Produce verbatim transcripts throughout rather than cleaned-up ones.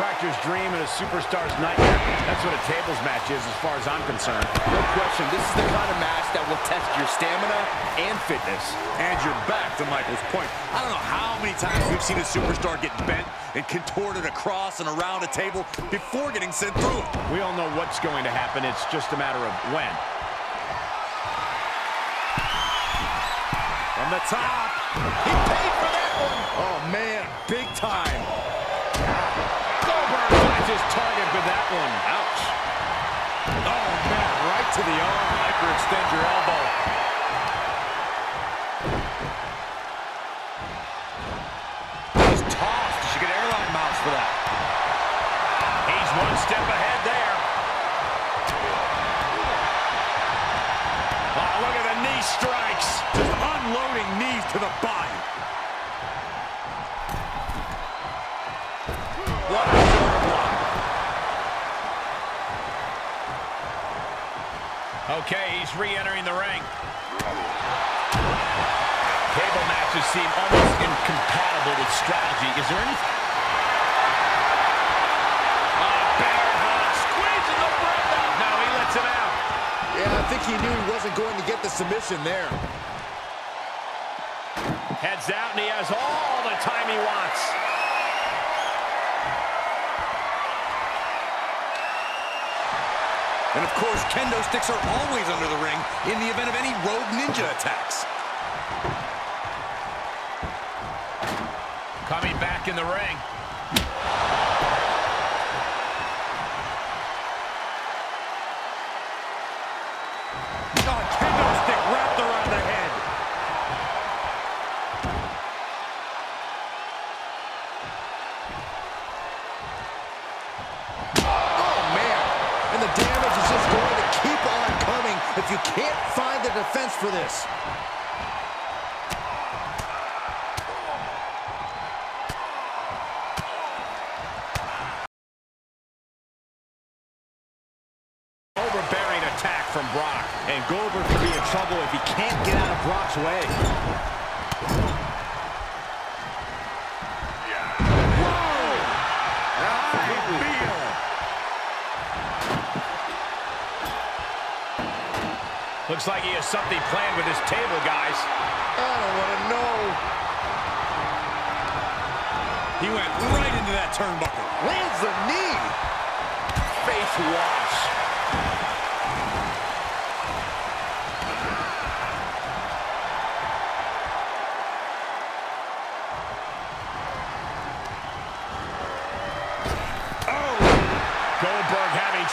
chiropractor's dream and a superstar's nightmare. That's what a tables match is, as far as I'm concerned. No question, this is the kind of match that will test your stamina and fitness. And you're back to Michael's point. I don't know how many times we've seen a superstar get bent and contorted across and around a table before getting sent through it. We all know what's going to happen. It's just a matter of when. From the top, he paid for that one. Oh, man, big time. Goldberg finds his target for that one. Ouch. Oh, man, right to the arm. Hyperextend your elbow. He's tossed. She could airline mouse for that. He's one step ahead there. Oh, look at the knee strikes. Just unloading knees to the body. What a shoulder block. Okay, he's re-entering the ring. Table matches seem almost incompatible with strategy. Is there anything? Oh, bear hug, squeezing the breath out. No, he lets it out. Yeah, I think he knew he wasn't going to get the submission there. Heads out, and he has all the time he wants. And of course, kendo sticks are always under the ring in the event of any rogue ninja attacks. Coming back in the ring. You can't find the defense for this. Overbearing attack from Brock. And Goldberg could be in trouble if he can't get out of Brock's way. Yeah. Whoa! I feel. Looks like he has something planned with his table, guys. I don't want to know. He went right into that turnbuckle. Lands the knee. Face wash.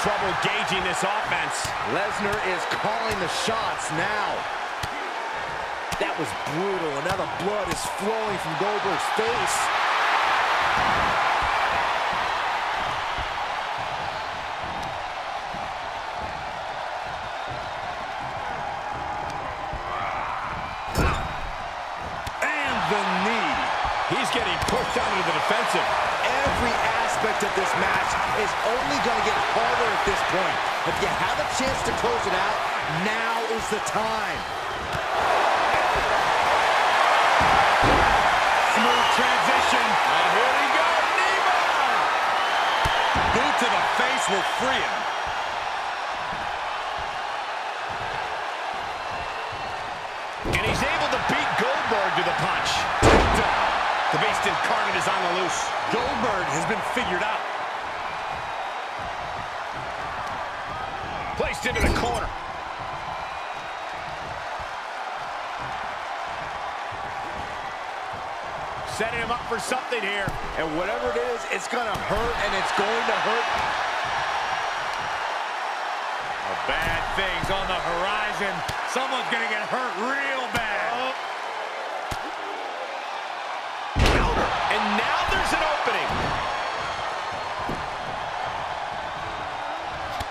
Trouble gauging this offense. Lesnar is calling the shots now. That was brutal, and now the blood is flowing from Goldberg's face. And the knee. He's getting pushed down into the defensive. Every aspect of this match is only going to get harder at this point. If you have a chance to close it out, now is the time. Smooth transition. And here we go, Nemo! Boot to the face will free him. And he's able to beat Goldberg to the punch. The beast incarnate is on the loose. Goldberg has been figured out. Placed into the corner. Setting him up for something here. And whatever it is, it's going to hurt, and it's going to hurt. A bad thing's on the horizon. Someone's going to get hurt real bad. And now there's an opening.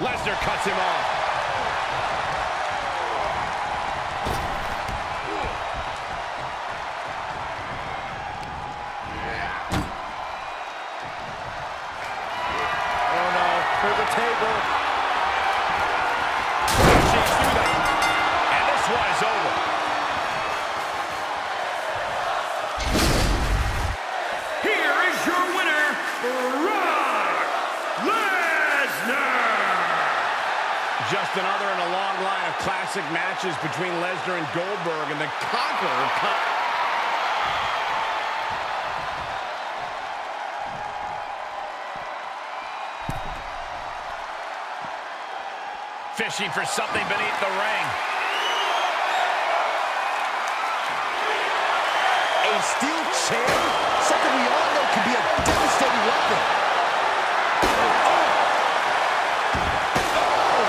Lesnar cuts him off. Oh no, for the table. She's through that. And this one is over. Here is your winner, Brock. another in a long line of classic matches between Lesnar and Goldberg, and the Conqueror comes. Fishing for something beneath the ring. A steel chair? Something we all know can be a devastating weapon. Oh. Oh.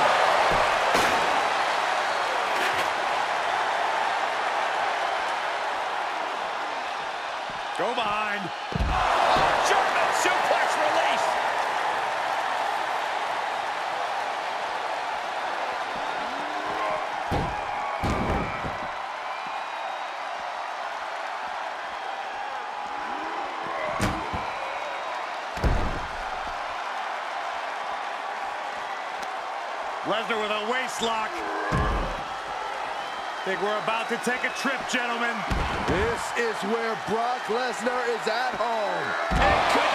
Go behind. Oh, German suplex release. Lesnar with a waist lock. I think we're about to take a trip, gentlemen. This is where Brock Lesnar is at home.